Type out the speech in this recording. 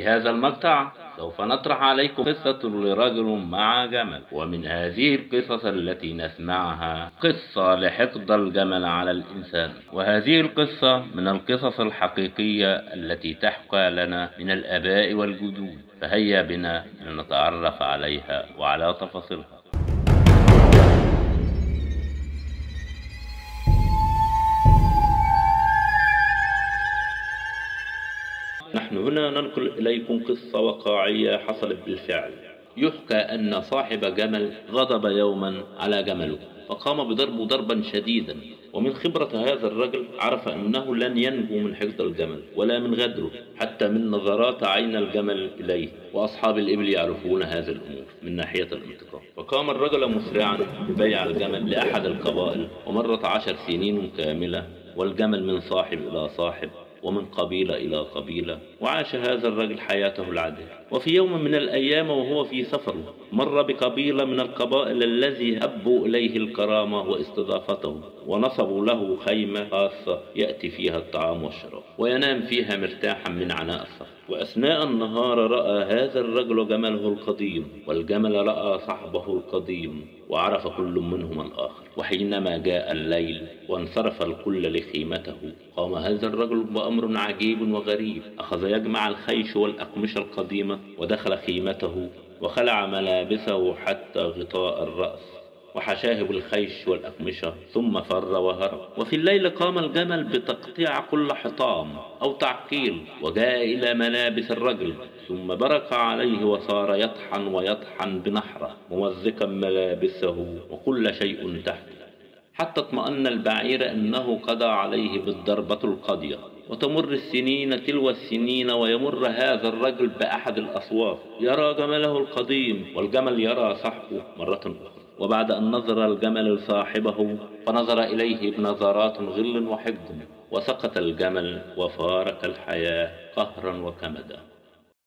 في هذا المقطع سوف نطرح عليكم قصة لرجل مع جمل، ومن هذه القصص التي نسمعها قصة لحقد الجمل على الإنسان، وهذه القصة من القصص الحقيقية التي تحكى لنا من الآباء والجدود، فهيا بنا لنتعرف عليها وعلى تفاصيلها. هنا ننقل إليكم قصة واقعية حصلت بالفعل. يحكى أن صاحب جمل غضب يوما على جمله فقام بضربه ضربا شديدا، ومن خبرة هذا الرجل عرف أنه لن ينجو من حقد الجمل ولا من غدره حتى من نظرات عين الجمل إليه، وأصحاب الإبل يعرفون هذه الأمور من ناحية الانتقام. فقام الرجل مسرعا ببيع الجمل لأحد القبائل، ومرت 10 سنين كاملة والجمل من صاحب إلى صاحب ومن قبيلة إلى قبيلة، وعاش هذا الرجل حياته العادية. وفي يوم من الأيام وهو في سفر مر بقبيلة من القبائل الذي أبوا إليه الكرامة واستضافته، ونصبوا له خيمة خاصة يأتي فيها الطعام والشراب وينام فيها مرتاحا من عناء السفر. وأثناء النهار رأى هذا الرجل جمله القديم، والجمل رأى صحبه القديم، وعرف كل منهما الآخر. وحينما جاء الليل وانصرف الكل لخيمته، قام هذا الرجل بأمر عجيب وغريب. أخذ يجمع الخيش والأقمشة القديمة ودخل خيمته، وخلع ملابسه حتى غطاء الرأس وحشاه بالخيش والأقمشة، ثم فر وهرب. وفي الليل قام الجمل بتقطيع كل حطام أو تعقيل، وجاء إلى ملابس الرجل ثم برك عليه، وصار يطحن ويطحن بنحرة ممزقا ملابسه وكل شيء تحته، حتى اطمأن البعير أنه قضى عليه بالضربة القاضية. وتمر السنين تلو السنين، ويمر هذا الرجل بأحد الأصواف يرى جمله القديم والجمل يرى صحبه مرة أخرى. وبعد أن نظر الجمل لصاحبه فنظر إليه بنظرات غل وحقد، وسقط الجمل وفارق الحياة قهرا وكمدا.